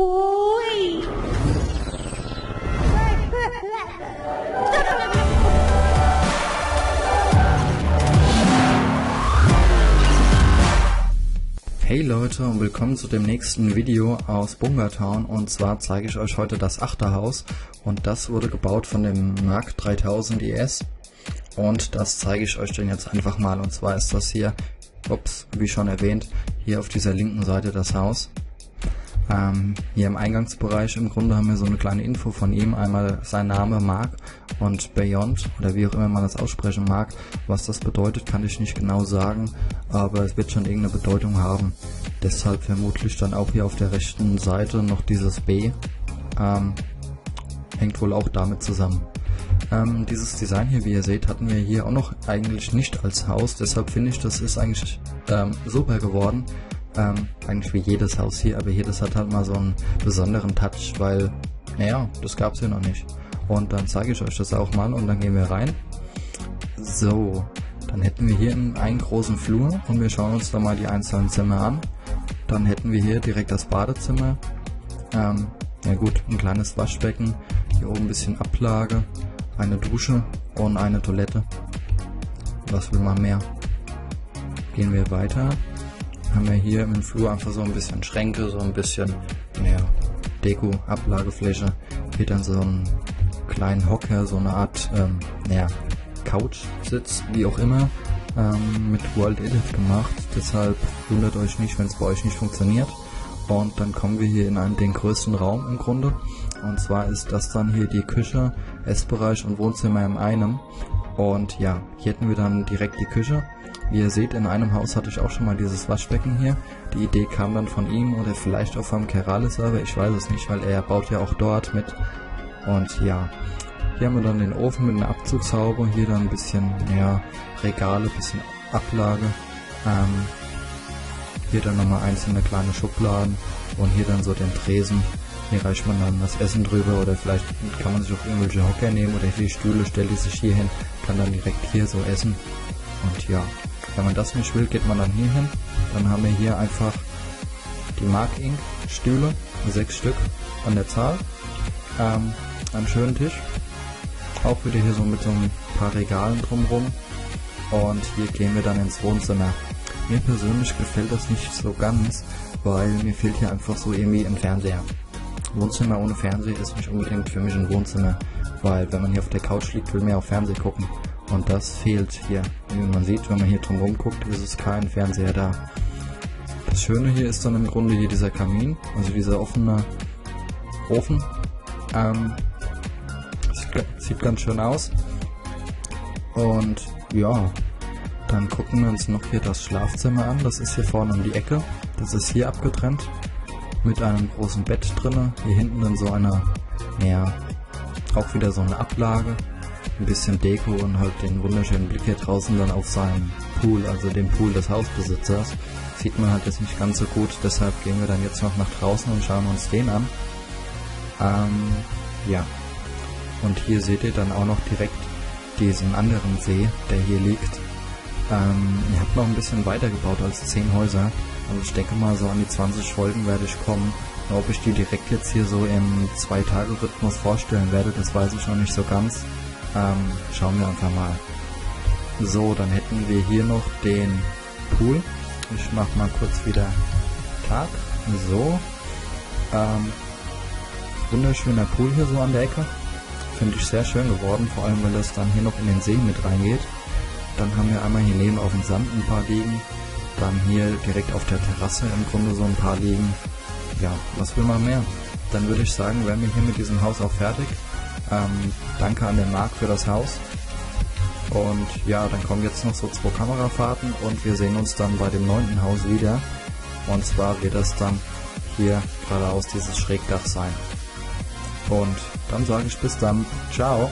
Hui! Hey Leute und willkommen zu dem nächsten Video aus Bungertown, und zwar zeige ich euch heute das Achterhaus, und das wurde gebaut von dem marc3000is, und das zeige ich euch dann jetzt einfach mal. Und zwar ist das hier, ups, wie schon erwähnt, hier auf dieser linken Seite das Haus. Hier im Eingangsbereich im Grunde haben wir so eine kleine Info von ihm, einmal sein Name Marc und Beyond, oder wie auch immer man das aussprechen mag. Was das bedeutet, kann ich nicht genau sagen, aber es wird schon irgendeine Bedeutung haben. Deshalb vermutlich dann auch hier auf der rechten Seite noch dieses B, hängt wohl auch damit zusammen. Dieses Design hier, wie ihr seht, hatten wir hier auch noch eigentlich nicht als Haus, deshalb finde ich, das ist eigentlich super geworden. Eigentlich wie jedes Haus hier, aber jedes hat halt mal so einen besonderen Touch, weil, naja, das gab es hier noch nicht. Und dann zeige ich euch das auch mal, und dann gehen wir rein. So, dann hätten wir hier einen großen Flur, und wir schauen uns da mal die einzelnen Zimmer an. Dann hätten wir hier direkt das Badezimmer, ja gut, ein kleines Waschbecken, hier oben ein bisschen Ablage, eine Dusche und eine Toilette. Was will man mehr? Gehen wir weiter. Haben wir hier im Flur einfach so ein bisschen Schränke, so ein bisschen, naja, Deko, Ablagefläche. Hier dann so einen kleinen Hocker, so eine Art, naja, Couchsitz, wie auch immer, mit World Edit gemacht. Deshalb wundert euch nicht, wenn es bei euch nicht funktioniert. Und dann kommen wir hier in den größten Raum im Grunde. Und zwar ist das dann hier die Küche, Essbereich und Wohnzimmer in einem. Und ja, hier hätten wir dann direkt die Küche. Wie ihr seht, in einem Haus hatte ich auch schon mal dieses Waschbecken hier. Die Idee kam dann von ihm oder vielleicht auch vom Kerale-Server, ich weiß es nicht, weil er baut ja auch dort mit. Und ja, hier haben wir dann den Ofen mit einer Abzugshaube, hier dann ein bisschen, ja, Regale, ein bisschen Ablage. Hier dann nochmal einzelne kleine Schubladen und hier dann so den Tresen. Hier reicht man dann das Essen drüber, oder vielleicht kann man sich auch irgendwelche Hocker nehmen oder die Stühle, stellt die sich hier hin, kann dann direkt hier so essen. Und ja, wenn man das nicht will, geht man dann hier hin. Dann haben wir hier einfach die Markink Stühle, 6 Stück an der Zahl, einen schönen Tisch, auch wieder hier so mit so ein paar Regalen drumherum. Und hier gehen wir dann ins Wohnzimmer. Mir persönlich gefällt das nicht so ganz, weil mir fehlt hier einfach so irgendwie ein Fernseher. Wohnzimmer ohne Fernseher ist nicht unbedingt für mich ein Wohnzimmer, weil wenn man hier auf der Couch liegt, will man ja auch Fernsehen gucken. Und das fehlt hier. Wie man sieht, wenn man hier drumherum guckt, ist es kein Fernseher da. Das Schöne hier ist dann im Grunde hier dieser Kamin, also dieser offene Ofen. Sieht ganz schön aus. Und ja, dann gucken wir uns noch hier das Schlafzimmer an. Das ist hier vorne um die Ecke. Das ist hier abgetrennt mit einem großen Bett drinne. Hier hinten dann so eine, ja, auch wieder so eine Ablage. Ein bisschen Deko und halt den wunderschönen Blick hier draußen dann auf seinen Pool, also den Pool des Hausbesitzers. Sieht man halt jetzt nicht ganz so gut, deshalb gehen wir dann jetzt noch nach draußen und schauen uns den an. Ja. Und hier seht ihr dann auch noch direkt diesen anderen See, der hier liegt. Ich habe noch ein bisschen weitergebaut als 10 Häuser, also ich denke mal so an die 20 Folgen werde ich kommen. Ob ich die direkt jetzt hier so im 2-Tage-Rhythmus vorstellen werde, das weiß ich noch nicht so ganz. Schauen wir einfach mal. So, dann hätten wir hier noch den Pool. Ich mache mal kurz wieder Tag. So. Wunderschöner Pool hier so an der Ecke. Finde ich sehr schön geworden, vor allem weil das dann hier noch in den See mit reingeht. Dann haben wir einmal hier neben auf dem Sand ein paar Liegen. Dann hier direkt auf der Terrasse im Grunde so ein paar Liegen. Ja, was will man mehr? Dann würde ich sagen, wären wir hier mit diesem Haus auch fertig. Danke an den Marc für das Haus, und ja, dann kommen jetzt noch so 2 Kamerafahrten, und wir sehen uns dann bei dem 9. Haus wieder, und zwar wird das dann hier geradeaus dieses Schrägdach sein, und dann sage ich bis dann, ciao!